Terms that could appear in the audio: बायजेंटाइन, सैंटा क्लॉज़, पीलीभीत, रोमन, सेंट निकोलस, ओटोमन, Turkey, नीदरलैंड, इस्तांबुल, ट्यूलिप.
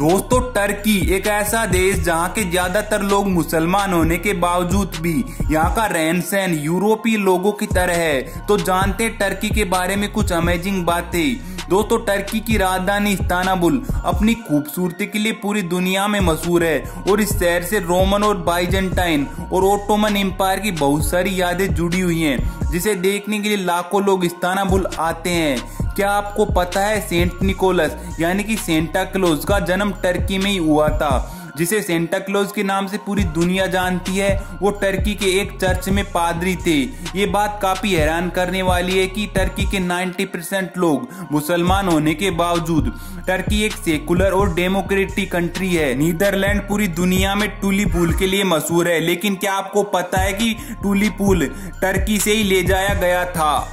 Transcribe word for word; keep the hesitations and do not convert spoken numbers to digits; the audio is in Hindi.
दोस्तों टर्की एक ऐसा देश जहां के ज्यादातर लोग मुसलमान होने के बावजूद भी यहां का रहन सहन यूरोपीय लोगों की तरह है। तो जानते टर्की के बारे में कुछ अमेजिंग बातें। दोस्तों टर्की की राजधानी इस्तांबुल अपनी खूबसूरती के लिए पूरी दुनिया में मशहूर है और इस शहर से रोमन और बायजेंटाइन और ओटोमन एम्पायर की बहुत सारी यादें जुड़ी हुई हैं, जिसे देखने के लिए लाखों लोग इस्तांबुल आते हैं। क्या आपको पता है सेंट निकोलस यानी कि सैंटा क्लॉज़ का जन्म टर्की में ही हुआ था, जिसे सैंटा क्लॉज़ के नाम से पूरी दुनिया जानती है। वो टर्की के एक चर्च में पादरी थे। ये बात काफी हैरान करने वाली है कि टर्की के नब्बे परसेंट लोग मुसलमान होने के बावजूद। टर्की एक सेकुलर और डेमोक्रेटिक कंट्री है। नीदरलैंड पूरी दुनिया में ट्यूलिप फूल के लिए मशहूर है, लेकिन क्या आपको पता है कि ट्यूलिप फूल टर्की से ही ले जाया गया था।